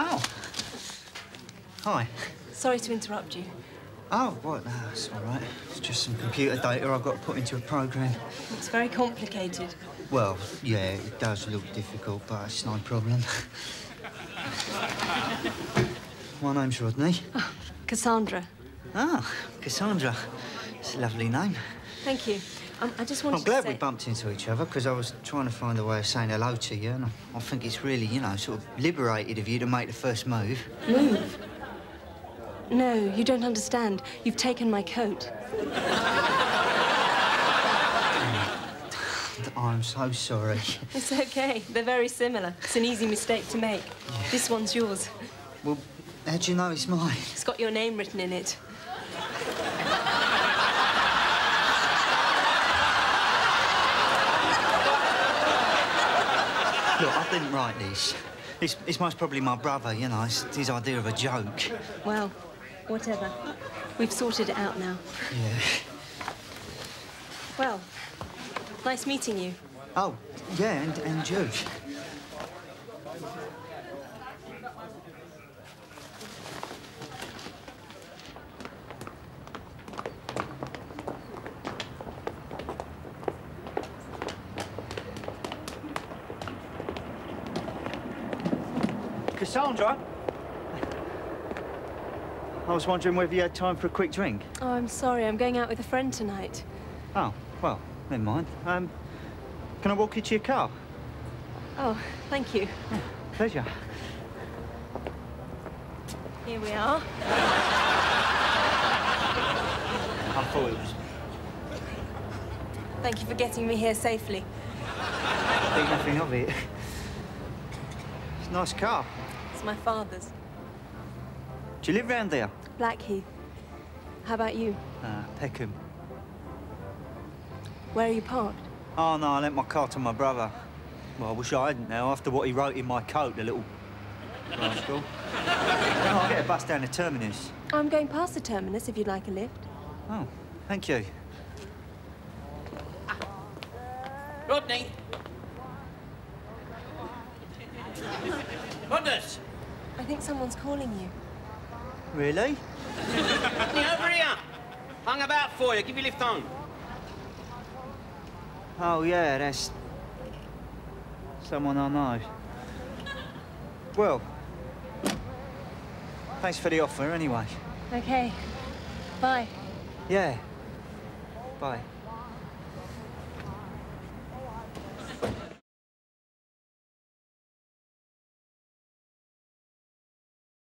Oh. Hi. Sorry to interrupt you. Oh, well, no, it's all right. It's just some computer data I've got to put into a program. It's very complicated. Well, yeah, it does look difficult, but it's no problem. My name's Rodney. Oh, Cassandra. Ah, Cassandra. It's a lovely name. Thank you. I just wanted to say... I'm glad we bumped into each other, because I was trying to find a way of saying hello to you, and I think it's really, you know, sort of liberated of you to make the first move. Move? No, you don't understand. You've taken my coat. I'm so sorry. It's OK. They're very similar. It's an easy mistake to make. Yeah. This one's yours. Well, how do you know it's mine? It's got your name written in it. Look, I didn't write this. It's most probably my brother, you know. It's his idea of a joke. Well, whatever. We've sorted it out now. Yeah. Well, nice meeting you. Oh, yeah, and you. Cassandra? I was wondering whether you had time for a quick drink. Oh, I'm sorry. I'm going out with a friend tonight. Oh, well, never mind. Can I walk you to your car? Oh, thank you. Yeah, pleasure. Here we are. I thought it was... Thank you for getting me here safely. I think nothing of it. It's a nice car. It's my father's. Do you live round there? Blackheath. How about you? Peckham. Where are you parked? Oh, no, I lent my car to my brother. Well, I wish I hadn't now, after what he wrote in my coat, the little rascal. I'll get a bus down the terminus. I'm going past the terminus, if you'd like a lift. Oh, thank you. Rodney! Goodness! I think someone's calling you. Really? Over here! Hung about for you. Give you a lift home. Oh, yeah, that's... someone I know. Well... thanks for the offer, anyway. OK. Bye. Yeah. Bye.